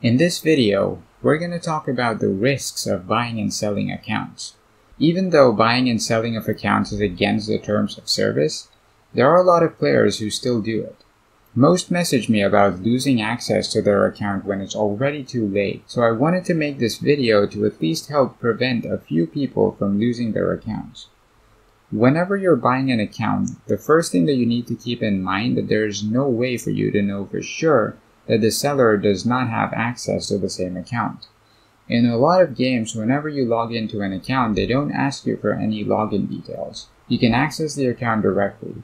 In this video, we're going to talk about the risks of buying and selling accounts. Even though buying and selling of accounts is against the terms of service, there are a lot of players who still do it. Most message me about losing access to their account when it's already too late, so I wanted to make this video to at least help prevent a few people from losing their accounts. Whenever you're buying an account, the first thing that you need to keep in mind that there is no way for you to know for sure that the seller does not have access to the same account. In a lot of games, whenever you log into an account, they don't ask you for any login details. You can access the account directly.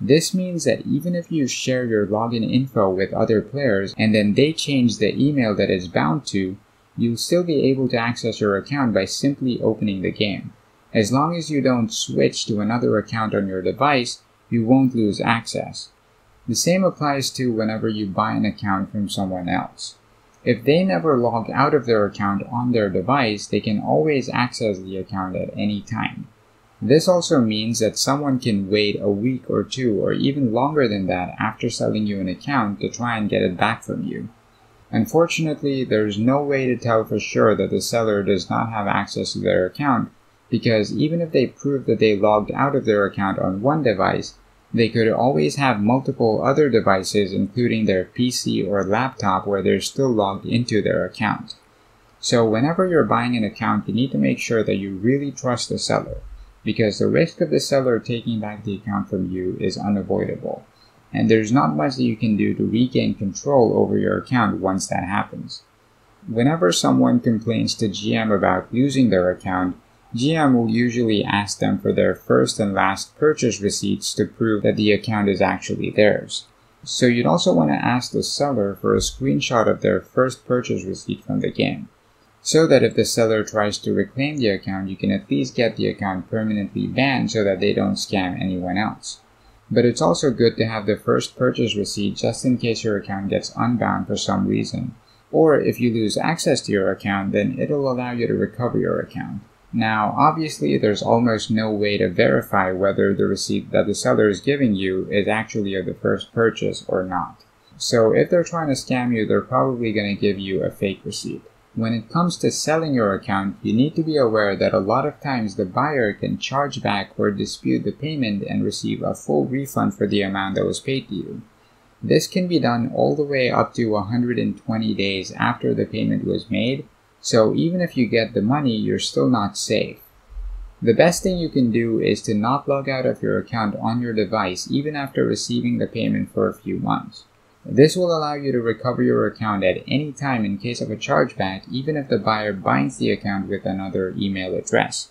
This means that even if you share your login info with other players and then they change the email that it's bound to, you'll still be able to access your account by simply opening the game. As long as you don't switch to another account on your device, you won't lose access. The same applies to whenever you buy an account from someone else. If they never log out of their account on their device, they can always access the account at any time. This also means that someone can wait a week or two or even longer than that after selling you an account to try and get it back from you. Unfortunately, there is no way to tell for sure that the seller does not have access to their account, because even if they prove that they logged out of their account on one device, they could always have multiple other devices, including their PC or laptop, where they're still logged into their account. So whenever you're buying an account, you need to make sure that you really trust the seller, because the risk of the seller taking back the account from you is unavoidable, and there's not much that you can do to regain control over your account once that happens. Whenever someone complains to GM about losing their account, GM will usually ask them for their first and last purchase receipts to prove that the account is actually theirs. So you'd also want to ask the seller for a screenshot of their first purchase receipt from the game, so that if the seller tries to reclaim the account, you can at least get the account permanently banned so that they don't scam anyone else. But it's also good to have the first purchase receipt just in case your account gets unbound for some reason. Or if you lose access to your account, then it'll allow you to recover your account. Now, obviously, there's almost no way to verify whether the receipt that the seller is giving you is actually of the first purchase or not. So if they're trying to scam you, they're probably going to give you a fake receipt. When it comes to selling your account, you need to be aware that a lot of times the buyer can charge back or dispute the payment and receive a full refund for the amount that was paid to you. This can be done all the way up to 120 days after the payment was made. So even if you get the money, you're still not safe. The best thing you can do is to not log out of your account on your device even after receiving the payment for a few months. This will allow you to recover your account at any time in case of a chargeback, even if the buyer binds the account with another email address.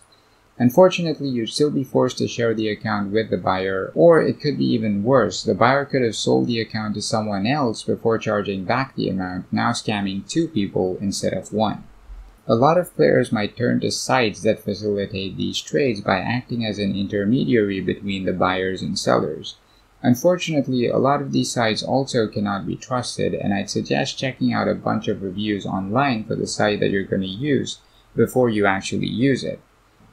Unfortunately, you'd still be forced to share the account with the buyer, or it could be even worse. The buyer could have sold the account to someone else before charging back the amount, now scamming two people instead of one. A lot of players might turn to sites that facilitate these trades by acting as an intermediary between the buyers and sellers. Unfortunately, a lot of these sites also cannot be trusted, and I'd suggest checking out a bunch of reviews online for the site that you're going to use before you actually use it,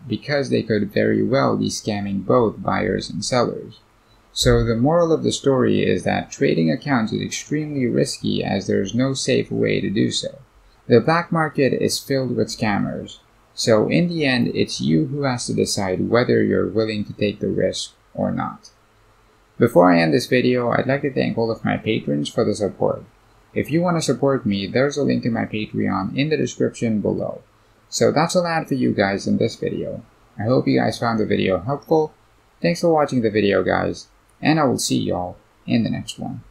because they could very well be scamming both buyers and sellers. So the moral of the story is that trading accounts is extremely risky, as there is no safe way to do so. The black market is filled with scammers, so in the end, it's you who has to decide whether you're willing to take the risk or not. Before I end this video, I'd like to thank all of my patrons for the support. If you want to support me, there's a link to my Patreon in the description below. So that's all I had for you guys in this video. I hope you guys found the video helpful. Thanks for watching the video, guys, and I will see y'all in the next one.